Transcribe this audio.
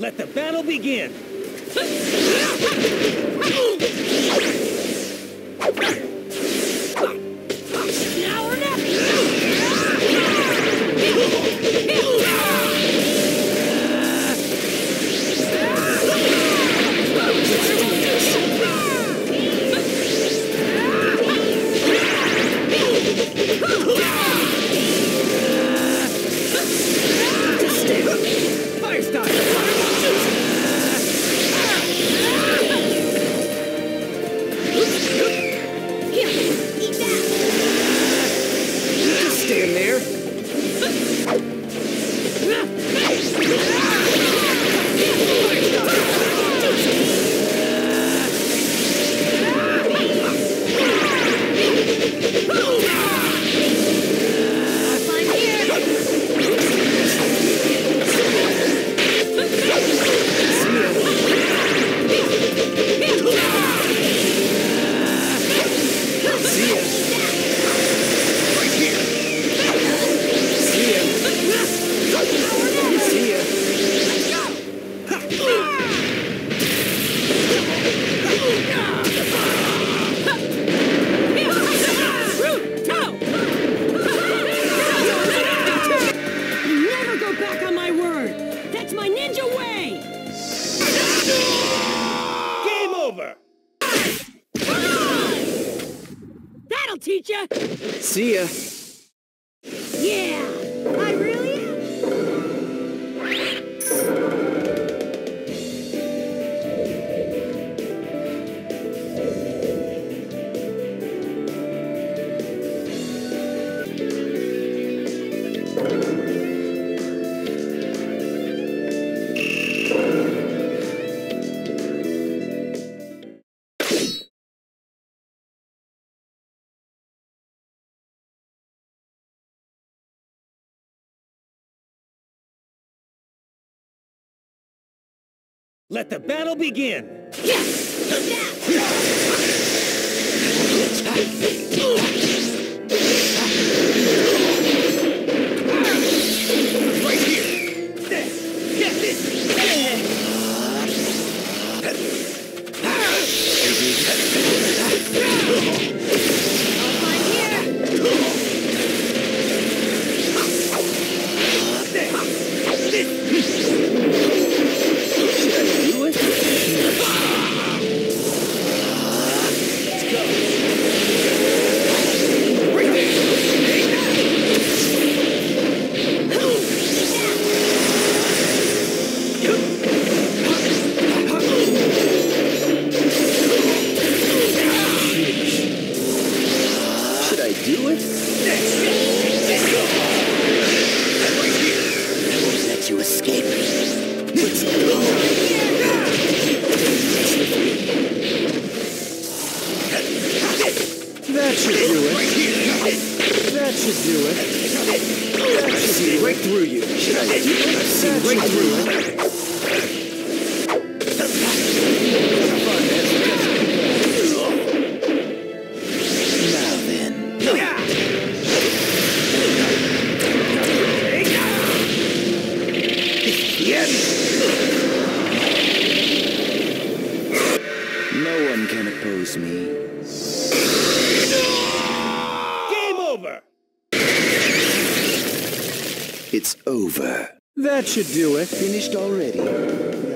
Let the battle begin! See ya. Yeah, I really let the battle begin! It's over. That should do it. Finished already.